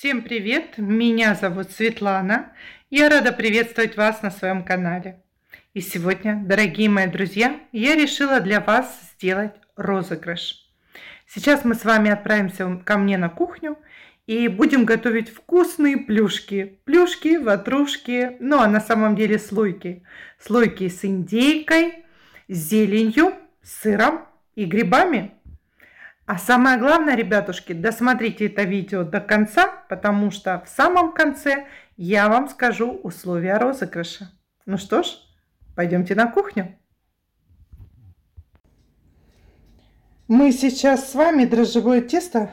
Всем привет! Меня зовут Светлана. Я рада приветствовать вас на своем канале. И сегодня, дорогие мои друзья, я решила для вас сделать розыгрыш. Сейчас мы с вами отправимся ко мне на кухню и будем готовить вкусные плюшки. Плюшки, ватрушки, ну а на самом деле слойки. Слойки с индейкой, зеленью, сыром и грибами. А самое главное, ребятушки, досмотрите это видео до конца, потому что в самом конце я вам скажу условия розыгрыша. Ну что ж, пойдемте на кухню. Мы сейчас с вами дрожжевое тесто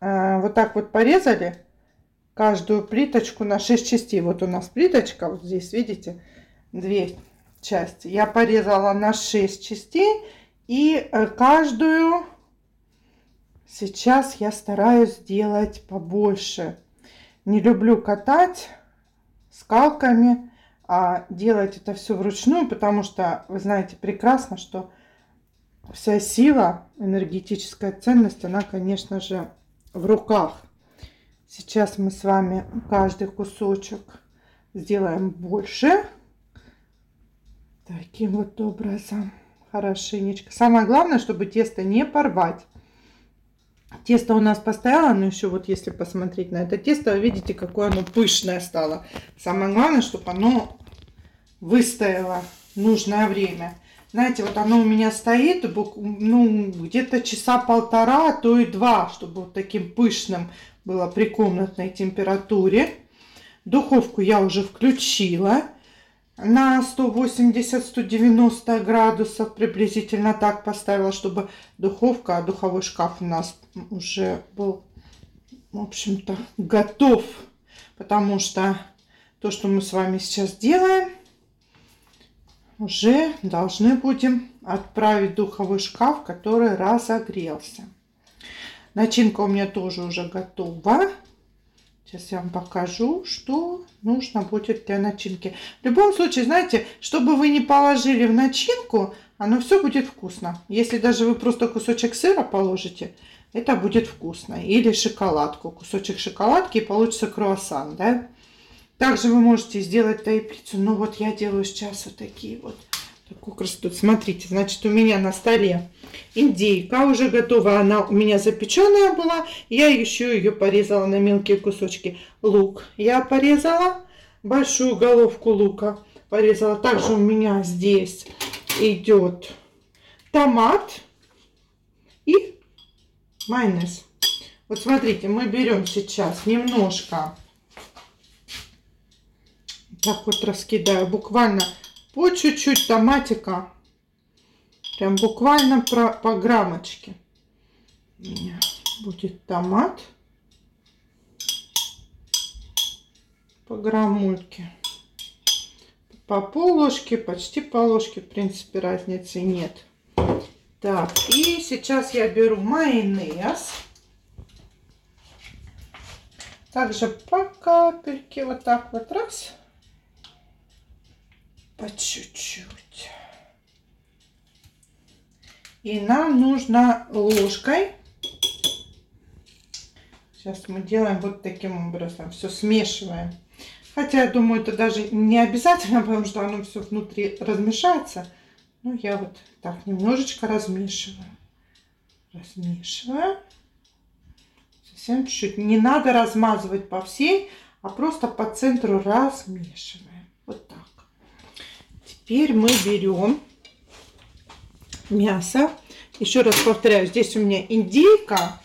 вот так вот порезали. Каждую плиточку на 6 частей. Вот у нас плиточка, вот здесь, видите, 2 части. Я порезала на 6 частей и каждую... Сейчас я стараюсь делать побольше. Не люблю катать скалками, а делать это все вручную, потому что вы знаете прекрасно, что вся сила, энергетическая ценность, она, конечно же, в руках. Сейчас мы с вами каждый кусочек сделаем больше. Таким вот образом. Хорошенечко. Самое главное, чтобы тесто не порвать. Тесто у нас постояло, но еще вот если посмотреть на это тесто, вы видите, какое оно пышное стало. Самое главное, чтобы оно выстояло нужное время. Знаете, вот оно у меня стоит, ну, где-то часа полтора, то и два, чтобы вот таким пышным было при комнатной температуре. Духовку я уже включила на 180-190 градусов, приблизительно так поставила, чтобы духовка, духовой шкаф у нас уже был, в общем-то, готов, потому что то, что мы с вами сейчас делаем, уже должны будем отправить в духовой шкаф, который разогрелся. Начинка у меня тоже уже готова. Сейчас я вам покажу, что нужно будет для начинки. В любом случае, знаете, чтобы вы не положили в начинку, оно все будет вкусно. Если даже вы просто кусочек сыра положите, это будет вкусно. Или шоколадку, кусочек шоколадки, и получится круассан, да? Также вы можете сделать тайпицу. Но вот я делаю сейчас вот такие вот. Такую красоту. Смотрите, значит, у меня на столе индейка уже готова. Она у меня запеченная была. Я еще ее порезала на мелкие кусочки. Лук я порезала. Большую головку лука порезала. Также у меня здесь идет томат и майонез. Вот смотрите, мы берем сейчас немножко. Так вот раскидаю буквально... Вот чуть-чуть томатика, прям буквально по граммочке. У меня будет томат по граммульке. По полложки, почти по ложке, в принципе, разницы нет. Так, и сейчас я беру майонез. Также по капельке, вот так вот, раз. По чуть-чуть. И нам нужно ложкой. Сейчас мы делаем вот таким образом. Все смешиваем. Хотя, я думаю, это даже не обязательно, потому что оно все внутри размешается. Ну, я вот так немножечко размешиваю. Размешиваю. Совсем чуть-чуть. Не надо размазывать по всей, а просто по центру размешиваем. Вот так. Теперь мы берем мясо. Еще раз повторяю, здесь у меня индейка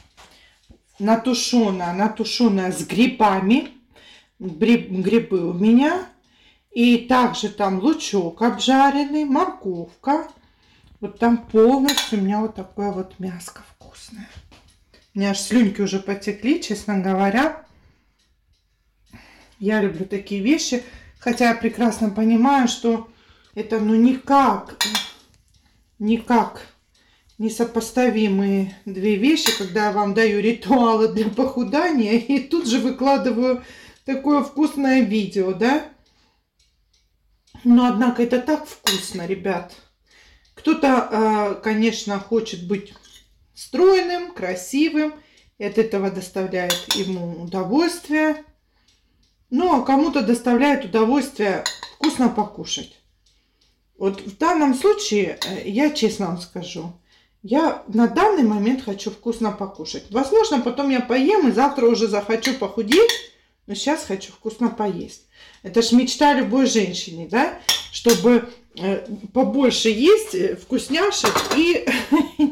натушенная с грибами. Грибы у меня. И также там лучок обжаренный, морковка. Вот там полностью у меня вот такое вот мяско вкусное. У меня аж слюнки уже потекли, честно говоря. Я люблю такие вещи. Хотя я прекрасно понимаю, что... Это ну никак несопоставимые две вещи, когда я вам даю ритуалы для похудания и тут же выкладываю такое вкусное видео, да? Но однако это так вкусно, ребят. Кто-то, конечно, хочет быть стройным, красивым. И от этого доставляет ему удовольствие. Ну, а кому-то доставляет удовольствие вкусно покушать. Вот в данном случае, я честно вам скажу, я на данный момент хочу вкусно покушать. Возможно, потом я поем и завтра уже захочу похудеть, но сейчас хочу вкусно поесть. Это ж мечта любой женщины, да? Чтобы побольше есть вкусняшек и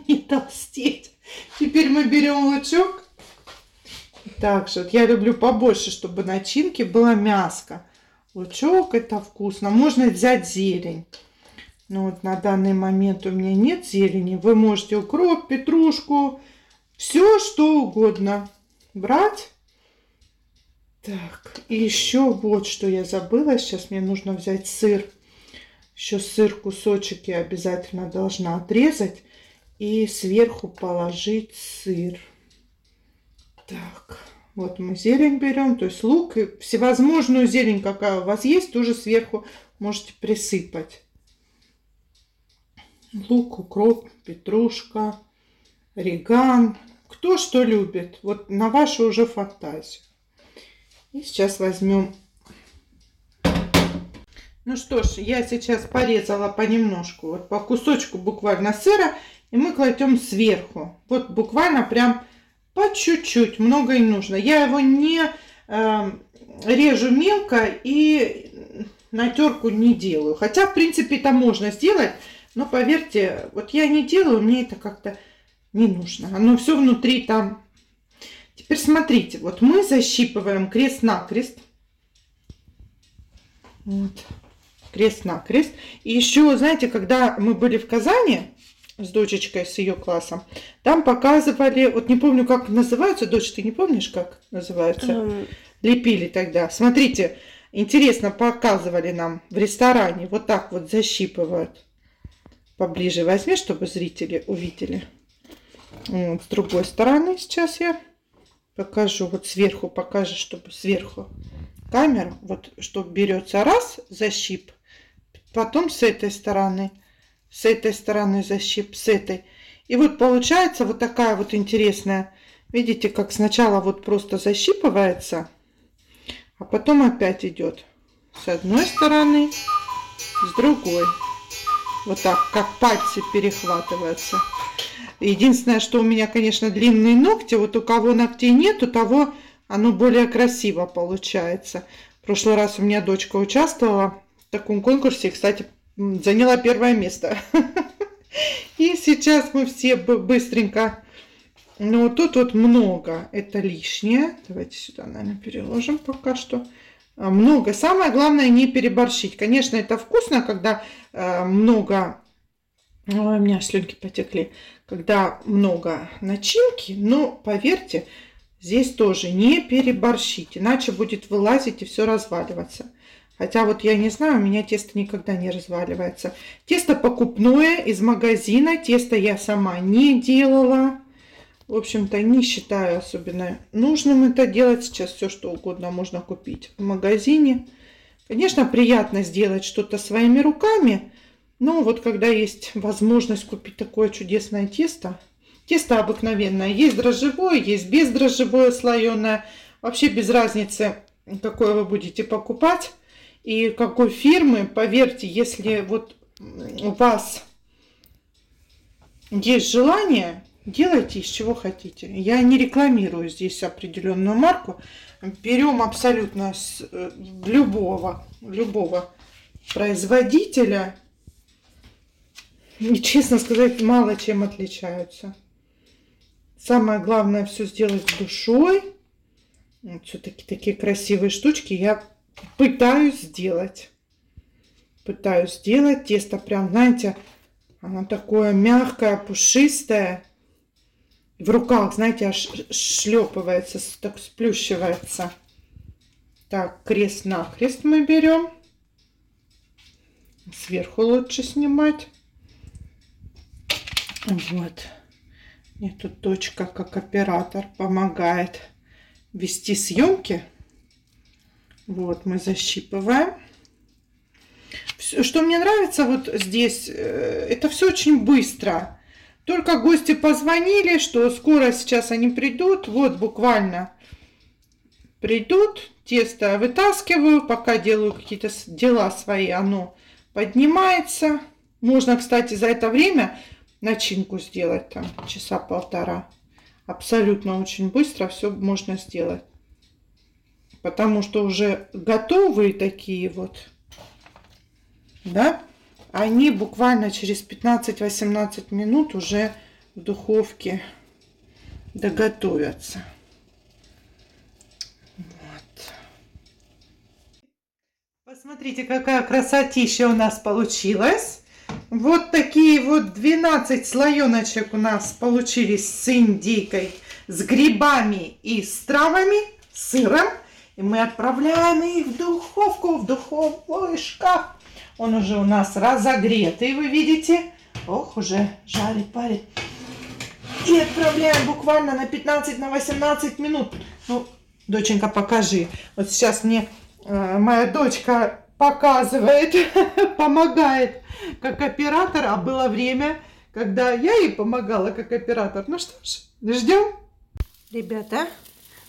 не толстеть. Теперь мы берем лучок. Также вот я люблю побольше, чтобы начинки было мяско. Лучок, это вкусно. Можно взять зелень. Но вот на данный момент у меня нет зелени. Вы можете укроп, петрушку, все что угодно брать. Так, и еще вот что я забыла. Сейчас мне нужно взять сыр. Еще сыр, кусочек я обязательно должна отрезать. И сверху положить сыр. Так, вот мы зелень берем, то есть лук. И всевозможную зелень, какая у вас есть, тоже сверху можете присыпать. Лук, укроп, петрушка, орегано. Кто что любит. Вот на вашу уже фантазию. И сейчас возьмем. Ну что ж, я сейчас порезала понемножку, вот по кусочку буквально сыра, и мы кладем сверху. Вот буквально прям по чуть-чуть, много и нужно. Я его не режу мелко и на терку не делаю. Хотя, в принципе, это можно сделать, но поверьте, вот я не делаю, мне это как-то не нужно. Оно все внутри там. Теперь смотрите, вот мы защипываем крест-накрест. Вот. Крест-накрест. И еще, знаете, когда мы были в Казани с дочечкой, с ее классом, там показывали, вот не помню, как называются, дочь, ты не помнишь, как называются? Лепили тогда. Смотрите, интересно, показывали нам в ресторане, вот так вот защипывают. Поближе возьми, чтобы зрители увидели. Вот, с другой стороны сейчас я покажу, вот сверху покажу, чтобы сверху. Камеру, вот что берется раз защип, потом с этой стороны защип, с этой. И вот получается вот такая вот интересная. Видите, как сначала вот просто защипывается, а потом опять идет с одной стороны, с другой. Вот так, как пальцы перехватываются. Единственное, что у меня, конечно, длинные ногти. Вот у кого ногтей нет, у того... Оно более красиво получается. В прошлый раз у меня дочка участвовала в таком конкурсе. Кстати, заняла первое место. И сейчас мы все быстренько... Но тут вот много. Это лишнее. Давайте сюда, наверное, переложим пока что. Много. Самое главное не переборщить. Конечно, это вкусно, когда много... Ой, у меня слюнки потекли. Когда много начинки. Но, поверьте... Здесь тоже не переборщите, иначе будет вылазить и все разваливаться. Хотя вот я не знаю, у меня тесто никогда не разваливается. Тесто покупное из магазина, тесто я сама не делала. В общем-то, не считаю особенно нужным это делать. Сейчас все что угодно можно купить в магазине. Конечно, приятно сделать что-то своими руками, но вот когда есть возможность купить такое чудесное тесто... Тесто обыкновенное. Есть дрожжевое, есть бездрожжевое слоеное. Вообще без разницы, какое вы будете покупать и какой фирмы. Поверьте, если вот у вас есть желание, делайте из чего хотите. Я не рекламирую здесь определенную марку. Берем абсолютно с любого производителя. И, честно сказать, мало чем отличаются. Самое главное все сделать душой. Вот все-таки такие красивые штучки я пытаюсь сделать. Пытаюсь сделать. Тесто прям, знаете, оно такое мягкое, пушистое. В руках, знаете, аж шлепывается, так сплющивается. Так, крест-накрест мы берем. Сверху лучше снимать. Вот. Мне тут дочка, как оператор, помогает вести съемки. Вот, мы защипываем. Все, что мне нравится вот здесь, это все очень быстро. Только гости позвонили, что скоро сейчас они придут. Вот буквально придут. Тесто вытаскиваю, пока делаю какие-то дела свои, оно поднимается. Можно, кстати, за это время начинку сделать, там, часа полтора. Абсолютно очень быстро все можно сделать. Потому что уже готовые такие вот, да, они буквально через 15-18 минут уже в духовке доготовятся. Посмотрите, какая красотища у нас получилась. Вот такие вот 12 слоеночек у нас получились с индейкой, с грибами и с травами, с сыром. И мы отправляем их в духовку, в духовой шкаф. Он уже у нас разогретый, вы видите. Ох, уже жарит, парит. И отправляем буквально на 15-18 минут. Ну, доченька, покажи. Вот сейчас мне... моя дочка показывает, помогает как оператор, а было время, когда я ей помогала как оператор. Ну что ж, ждем. Ребята,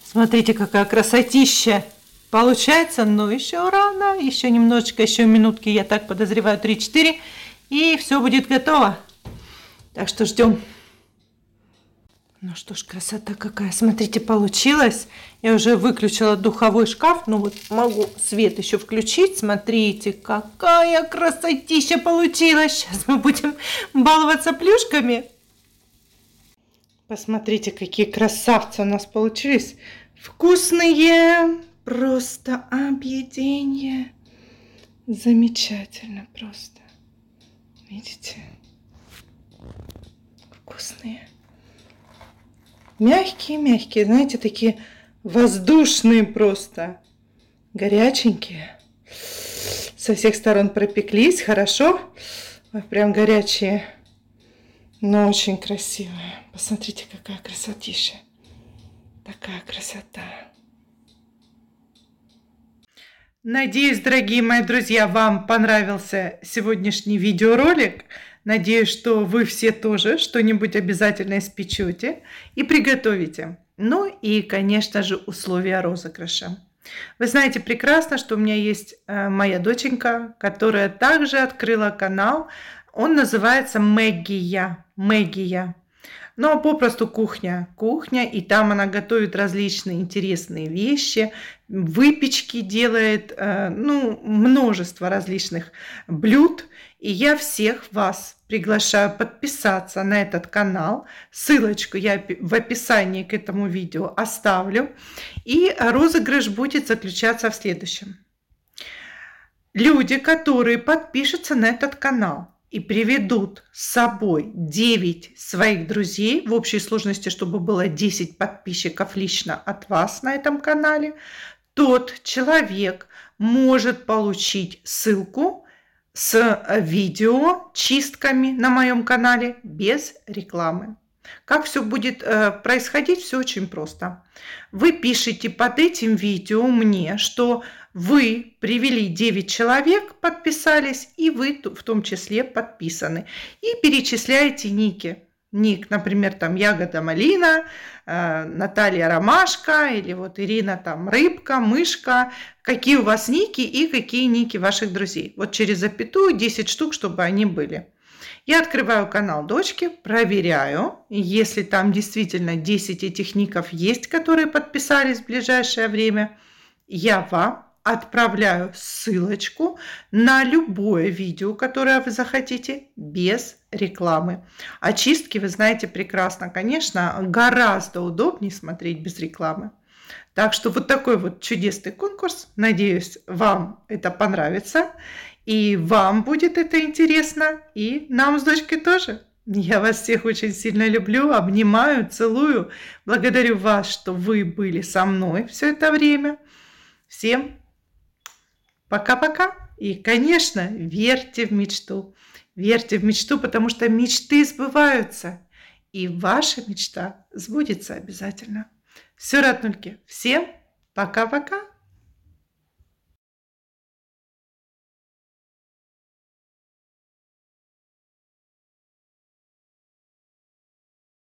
смотрите, какая красотища получается, но еще рано, еще немножечко, еще минутки, я так подозреваю, 3-4, и все будет готово. Так что ждем. Ну что ж, красота какая. Смотрите, получилось. Я уже выключила духовой шкаф, но вот могу свет еще включить. Смотрите, какая красотища получилась. Сейчас мы будем баловаться плюшками. Посмотрите, какие красавцы у нас получились. Вкусные. Просто объедение. Замечательно просто. Видите? Вкусные. Мягкие-мягкие, знаете, такие воздушные просто, горяченькие. Со всех сторон пропеклись, хорошо. Ой, прям горячие, но очень красивые. Посмотрите, какая красотища. Такая красота. Надеюсь, дорогие мои друзья, вам понравился сегодняшний видеоролик. Надеюсь, что вы все тоже что-нибудь обязательно испечете и приготовите. Ну и, конечно же, условия розыгрыша. Вы знаете прекрасно, что у меня есть моя доченька, которая также открыла канал. Он называется «Мэггия». «Мэггия». Ну, а попросту кухня. Кухня, и там она готовит различные интересные вещи, выпечки делает, ну, множество различных блюд. И я всех вас приглашаю подписаться на этот канал. Ссылочку я в описании к этому видео оставлю. И розыгрыш будет заключаться в следующем. Люди, которые подпишутся на этот канал и приведут с собой 9 своих друзей, в общей сложности, чтобы было 10 подписчиков лично от вас на этом канале, тот человек может получить ссылку с видео чистками на моем канале без рекламы. Как все будет происходить, все очень просто. Вы пишите под этим видео мне, что вы привели 9 человек, подписались, и вы в том числе подписаны. И перечисляете ники. Ник, например, там Ягода Малина, Наталья Ромашка, или вот Ирина там Рыбка, Мышка. Какие у вас ники и какие ники ваших друзей. Вот через запятую 10 штук, чтобы они были. Я открываю канал дочки, проверяю, если там действительно 10 этих ников есть, которые подписались в ближайшее время, я вам отправляю ссылочку на любое видео, которое вы захотите, без рекламы. Очистки вы знаете прекрасно, конечно, гораздо удобнее смотреть без рекламы. Так что вот такой вот чудесный конкурс. Надеюсь, вам это понравится. И вам будет это интересно. И нам с дочкой тоже. Я вас всех очень сильно люблю, обнимаю, целую. Благодарю вас, что вы были со мной все это время. Всем пока-пока. И, конечно, верьте в мечту. Верьте в мечту, потому что мечты сбываются. И ваша мечта сбудется обязательно. Все, роднульки, всем пока-пока.